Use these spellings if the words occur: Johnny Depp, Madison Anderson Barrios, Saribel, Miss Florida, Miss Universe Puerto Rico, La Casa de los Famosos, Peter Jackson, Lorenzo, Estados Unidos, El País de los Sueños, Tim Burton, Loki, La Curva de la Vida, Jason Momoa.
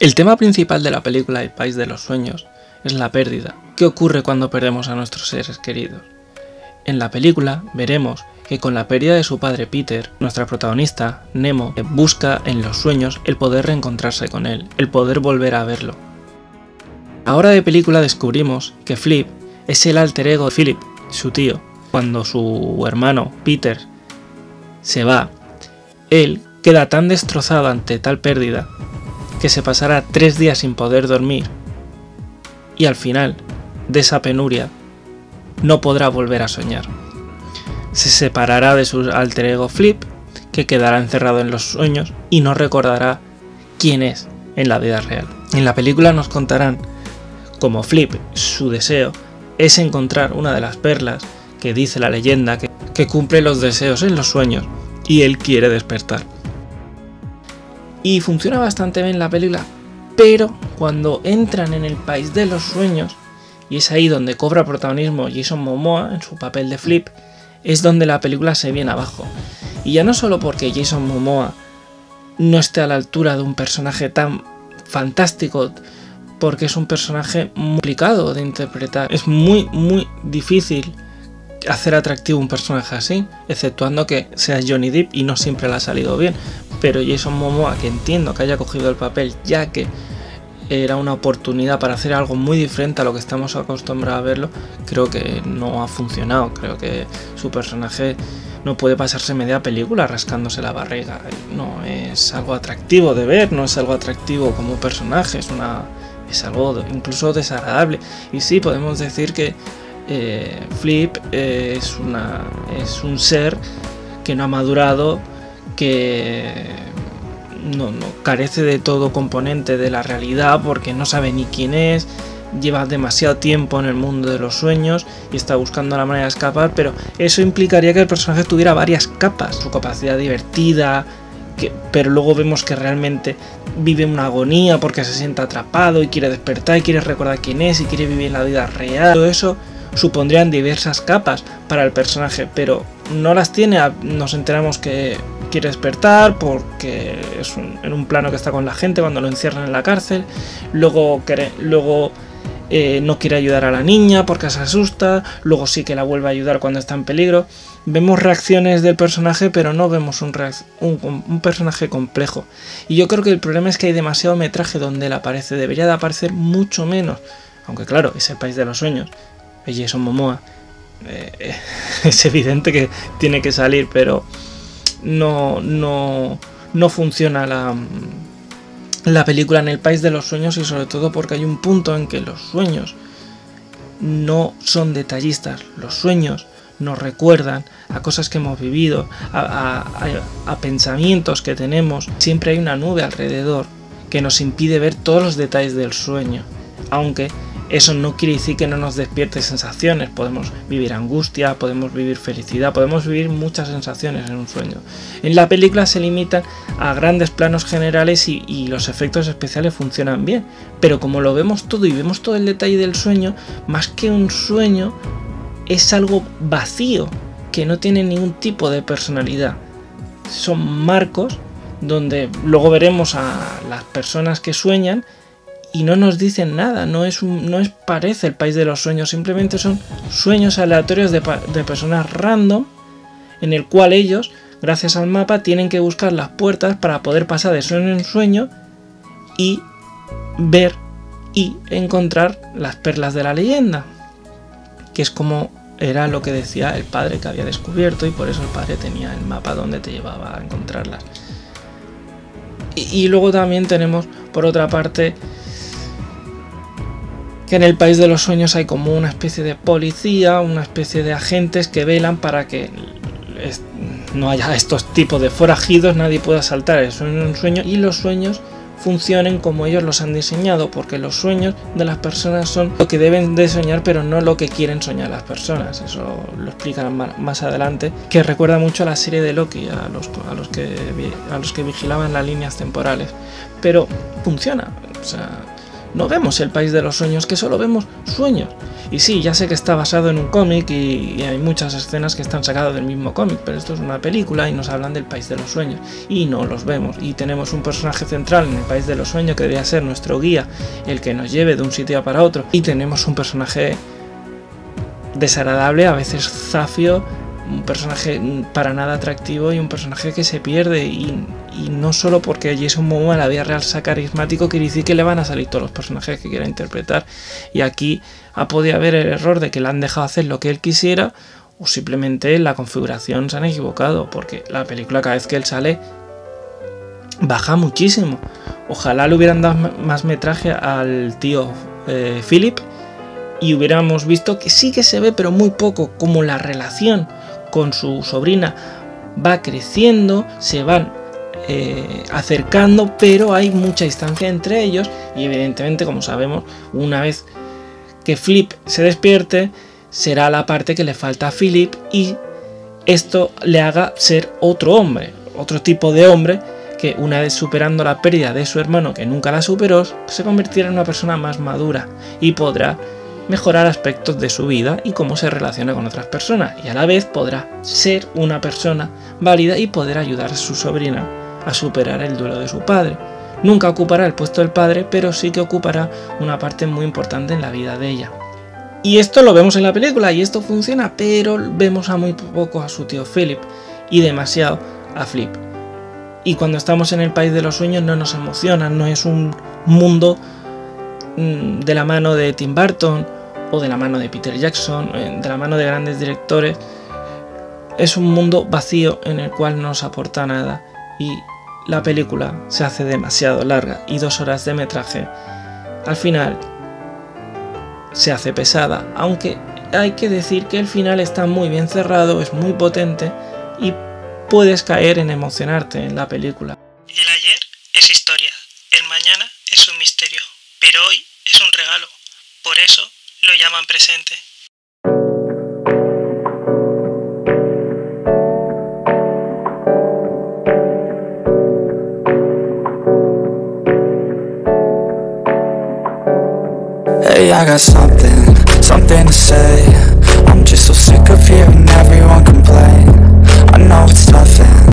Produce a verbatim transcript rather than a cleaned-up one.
El tema principal de la película El País de los Sueños es la pérdida. ¿Qué ocurre cuando perdemos a nuestros seres queridos? En la película veremos que con la pérdida de su padre Peter, nuestra protagonista, Nemo, busca en los sueños el poder reencontrarse con él, el poder volver a verlo. Ahora de película descubrimos que Flip es el alter ego de Philip, su tío. Cuando su hermano Peter se va, él queda tan destrozado ante tal pérdida que se pasará tres días sin poder dormir y al final de esa penuria no podrá volver a soñar. Se separará de su alter ego Flip, que quedará encerrado en los sueños y no recordará quién es en la vida real. En la película nos contarán cómo Flip, su deseo, es encontrar una de las perlas que dice la leyenda que, que cumple los deseos en los sueños y él quiere despertar. Y funciona bastante bien la película, pero cuando entran en el país de los sueños, y es ahí donde cobra protagonismo Jason Momoa en su papel de Flip, es donde la película se viene abajo. Y ya no solo porque Jason Momoa no esté a la altura de un personaje tan fantástico, porque es un personaje muy complicado de interpretar. Es muy, muy difícil hacer atractivo un personaje así, exceptuando que sea Johnny Depp y no siempre le ha salido bien. Pero Jason Momoa, que entiendo que haya cogido el papel ya que era una oportunidad para hacer algo muy diferente a lo que estamos acostumbrados a verlo, creo que no ha funcionado. Creo que su personaje no puede pasarse media película rascándose la barriga. No es algo atractivo de ver, no es algo atractivo como personaje, es, una, es algo incluso desagradable. Y sí, podemos decir que eh, Flip eh, es, una, es un ser que no ha madurado, que... No, no, carece de todo componente de la realidad porque no sabe ni quién es, lleva demasiado tiempo en el mundo de los sueños y está buscando la manera de escapar, pero eso implicaría que el personaje tuviera varias capas, su capacidad divertida, que, pero luego vemos que realmente vive una agonía porque se siente atrapado y quiere despertar y quiere recordar quién es y quiere vivir la vida real. Todo eso supondrían diversas capas para el personaje, pero no las tiene. Nos enteramos que quiere despertar porque es un, en un plano que está con la gente cuando lo encierran en la cárcel, luego, quiere, luego eh, no quiere ayudar a la niña porque se asusta, luego sí que la vuelve a ayudar cuando está en peligro. Vemos reacciones del personaje, pero no vemos un, un, un personaje complejo, y yo creo que el problema es que hay demasiado metraje donde él aparece. Debería de aparecer mucho menos, aunque claro, es el país de los sueños, es Jason Momoa, eh, es evidente que tiene que salir, pero No, no, no funciona la, la película en el país de los sueños, y sobre todo porque hay un punto en que los sueños no son detallistas. Los sueños nos recuerdan a cosas que hemos vivido, a, a, a, a pensamientos que tenemos. Siempre hay una nube alrededor que nos impide ver todos los detalles del sueño, aunque eso no quiere decir que no nos despierte sensaciones. Podemos vivir angustia, podemos vivir felicidad, podemos vivir muchas sensaciones en un sueño. En la película se limitan a grandes planos generales y, y los efectos especiales funcionan bien, pero como lo vemos todo y vemos todo el detalle del sueño, más que un sueño, es algo vacío, que no tiene ningún tipo de personalidad. Son marcos donde luego veremos a las personas que sueñan y no nos dicen nada. No es un, no es parece el país de los sueños, simplemente son sueños aleatorios de, de personas random, en el cual ellos, gracias al mapa, tienen que buscar las puertas para poder pasar de sueño en sueño y ver y encontrar las perlas de la leyenda, que es como era lo que decía el padre que había descubierto, y por eso el padre tenía el mapa donde te llevaba a encontrarlas. Y, y luego también tenemos, por otra parte, que en el país de los sueños hay como una especie de policía, una especie de agentes que velan para que no haya estos tipos de forajidos, nadie pueda saltar el sueño en un sueño, y los sueños funcionen como ellos los han diseñado, porque los sueños de las personas son lo que deben de soñar, pero no lo que quieren soñar las personas. Eso lo explicarán más adelante, que recuerda mucho a la serie de Loki, a los, a los, que, a los que vigilaban las líneas temporales, pero funciona. O sea, no vemos el país de los sueños, que solo vemos sueños. Y sí, ya sé que está basado en un cómic y, y hay muchas escenas que están sacadas del mismo cómic, pero esto es una película y nos hablan del país de los sueños y no los vemos. Y tenemos un personaje central en el país de los sueños que debería ser nuestro guía, el que nos lleve de un sitio para otro. Y tenemos un personaje desagradable, a veces zafio, un personaje para nada atractivo y un personaje que se pierde. Y, y no solo porque Jason Momoa en la vida real sea carismático, quiere decir que le van a salir todos los personajes que quiera interpretar. Y aquí ha podido haber el error de que le han dejado hacer lo que él quisiera, o simplemente en la configuración se han equivocado, porque la película cada vez que él sale baja muchísimo. Ojalá le hubieran dado más metraje al tío eh, Philip y hubiéramos visto que sí que se ve, pero muy poco, como la relación con su sobrina va creciendo, se van eh, acercando, pero hay mucha distancia entre ellos. Y evidentemente, como sabemos, una vez que Flip se despierte, será la parte que le falta a Philip y esto le haga ser otro hombre, otro tipo de hombre, que una vez superando la pérdida de su hermano, que nunca la superó, se convertirá en una persona más madura y podrá mejorar aspectos de su vida y cómo se relaciona con otras personas, y a la vez podrá ser una persona válida y poder ayudar a su sobrina a superar el duelo de su padre. Nunca ocupará el puesto del padre, pero sí que ocupará una parte muy importante en la vida de ella. Y esto lo vemos en la película y esto funciona, pero vemos a muy poco a su tío Philip y demasiado a Flip. Y cuando estamos en el país de los sueños no nos emociona, no es un mundo mmm, de la mano de Tim Burton o de la mano de Peter Jackson, de la mano de grandes directores. Es un mundo vacío en el cual no nos aporta nada y la película se hace demasiado larga, y dos horas de metraje al final se hace pesada, aunque hay que decir que el final está muy bien cerrado, es muy potente y puedes caer en emocionarte en la película. El ayer es historia, el mañana es un misterio, pero hoy es un regalo, por eso lo llaman presente. Hey, I got something, something to say. I'm just so sick of hearing everyone complain. I know it's nothing.